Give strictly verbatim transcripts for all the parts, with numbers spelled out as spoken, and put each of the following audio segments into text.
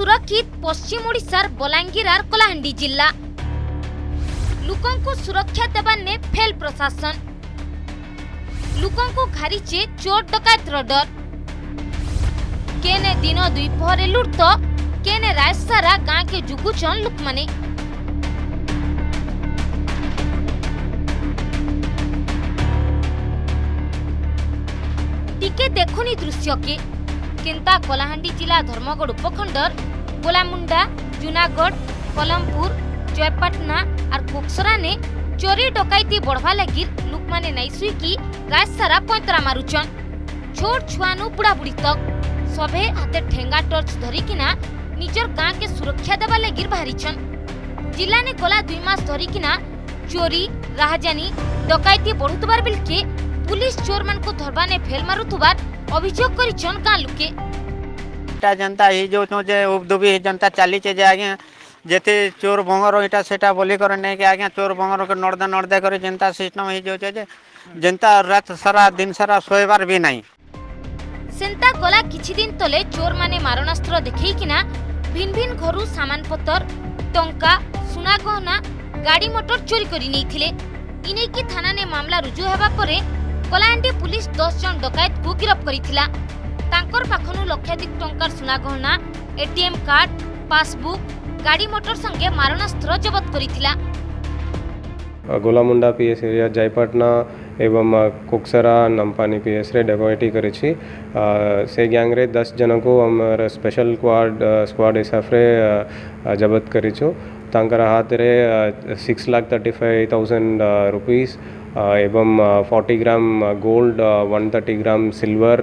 सुरक्षित पश्चिम ओडिशार बलांगीर आर कलाहांडी जिला लोकंकु सुरक्षा देबा ने फेल प्रशासन लोकंकु घारीचे चोर डकैत रडर केने दिन दुई पहरे लुटत केने रात सारा गां के जुगुचन लोक माने टिके देखुनी दृश्य के केंता कलाहांडी जिला धर्मगढ़ उपखंडर गोलामुंडा जूनागढ़ कलमपुर जयपाटना और कोक्सरा ने चोरी डकैती बढ़वा लगी लोक माने नाई सुई की रात सारा पैंतरा मारुचन छोट छुआनु बुढ़ा बुढ़ी तक सभे हाथे ठेंगा टॉर्च धरिकिना निजर गां के सुरक्षा देवा लगी बाहरीचन। जिला ने गला दुई मास धरिकिना चोरी राहजानी डकैती बढ़ुतबार बिलके पुलिस चोर मान को धरबाने फेल मारुतबार अभियोग करिचन गां लुके ता जनता ए जो तो जे उपदुबी जनता चाली चे जे आगे जेते चोर भंगर एटा सेटा बोली करे नै के आगे चोर भंगर के नर्दा नर्दा करे जनता सिस्टम ए जो जे जनता रात सारा दिन सारा सोएबार भी नहीं सेंता गला किछि दिन तले चोर माने मारणास्त्र देखै किना भिन भिन घरु सामान पत्तर टंका सुना गहना गाड़ी मोटर चोरी करि नै थिले इने की थाना ने मामला रुजु हेबा परे कलाहांडी पुलिस दस जन डकैत को गिरफ्त करिथिला। तांकर पाखनु लक्षाधिक टंकार सुना गहना एटीएम कार्ड पासबुक गाड़ी मोटर संगे मारणास्त्र जब्त करिथिला। गोलामुंडा पीएस एरिया जयपाटना एवं कोक्सरा नंपानी पीएस रे डकैती करै छी से गैंग रे दस जन को हमर स्पेशल स्क्वाड स्क्वाड एसएफ रे जब्त करै छौ। तांकर हाथ रे six lakh thirty five thousand rupees एवं forty gram gold one thirty gram silver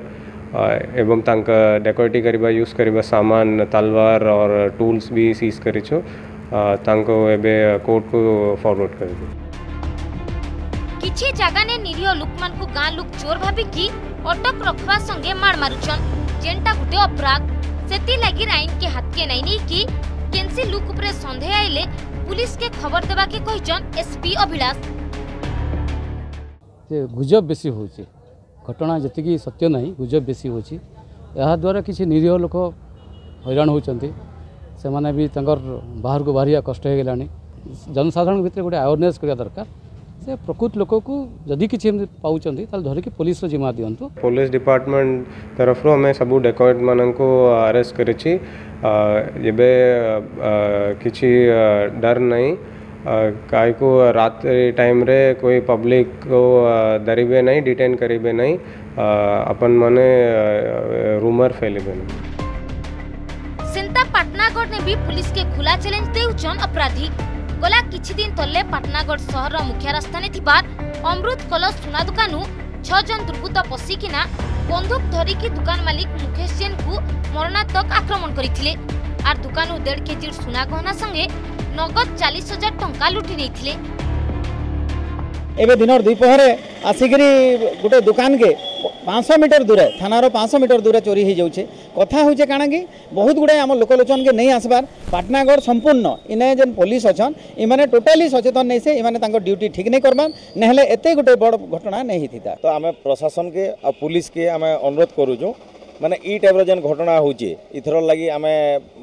एवं तांका डेकोरेटी करबा यूज करबा सामान तलवार और टूल्स भी सीज करी छो। तांको एबे कोर्ट को फॉरवर्ड करबे। किछि जगह ने निरीह लोकमान को गां लोक चोर भाबी की अटक रखवा संगे मार मारुछन जेंटा गुटे अपराध सेति लागि राइन के हाथ के नै नै की केनसी लोक ऊपर संदेह आइले पुलिस के खबर देबा के कहिजन एसपी अभिलाष। गुजब बेसी होची घटना जतिकी सत्य नहीं गुजब बेसी होची यहा द्वारा किसी निरीह लोक हैरान होचंती से माने भी तंगर बाहर को बाहरिया कष्ट हो गेलानी जनसाधारण भितर गोटे अवेयरनेस करिया दरकार से प्रकृत लोक को जदि किसी पाउचंती ताल धरिके पुलिस रो जिम्मा दियंतु। पुलिस डिपार्टमेंट तरफ रो हमें सबु डेकॉइट मानन को अरेस्ट करिछि एबे किसी डर नहीं काय को रात टाइम रे कोई पब्लिक को दरिबे नहीं डिटेन करिबे नहीं अपन माने रूमर फैलेबे नहीं। सिंता पटनागढ़ ने भी पुलिस के खुला चैलेंज देउचन अपराधी गला किछि दिन तले पटनागढ़ शहर रो मुख्य रास्ता ने थिबार अमृत कलश सुना दुकानु छह जन दुर्बृत्त पसिकिना बंदूक धरी की दुकान मालिक मुकेश जैन को मरणातक आक्रमण करिथिले आर दुकानु डेढ़ केजी सुना गहना संगे नगद चालीस हजार टंका लुटि नहीं एबे दिनर दुपहरे आसिकी गोटे दुकान के पाँच सौ मीटर दूर थानार पाँच सौ मीटर दूर चोरी हो जाऊे कथा हो काण कि बहुत गुड़ाए आम लोकलोचन के नहीं आसबार पटनागढ़ संपूर्ण इने जेन पुलिस अच्छन इमाने टोटाली सचेतन नहीं से इमाने तांको ड्यूटी ठीक नहीं करबान नहले एते गोटे बड़ घटना नहीं होता। तो आम प्रशासन के आ पुलिस के आम अनुरोध करूँ माने ई टाइप जेन घटना होर लगी आम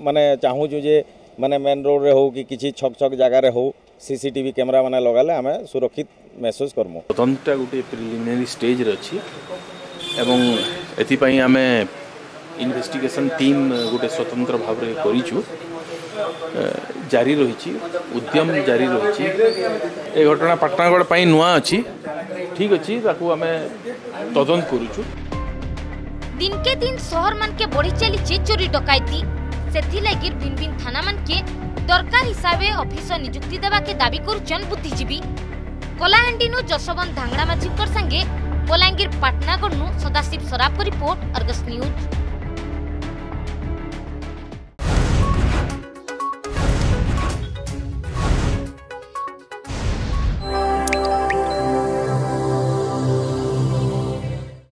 माने चाहूँ जे माने मेन रोड रे हो कि किसी छक छक जगह रे हो सीसीटीवी कैमरा माने लगाले हमें सुरक्षित महसूस करमु। तदंतटा गुटे प्रिलिमिनरी स्टेज रे अछि एवं एथि पई हमें इन्वेस्टिगेशन टीम गुटे स्वतंत्र भाव रे करिछु जारी रहिछि उद्यम जारी रहिछि। ए घटना पटनागढ़ पई नुवा अछि ठीक अछि ताकू हमें तदंत करिछु। दिन के दिन शहर मन के बढी चली चोरी डकैती सेथिलागि भिन्न भिन्न थाना मन के दरकार हिसाबे ऑफिसर नियुक्ति देवा के दाबी करुचन बुद्धिजीवी। कलाहांडी नु जशवंत धांगड़ा माझीकर संगे बलांगीर पटनागढ़ नु Sadashiv Saraf report Argus news.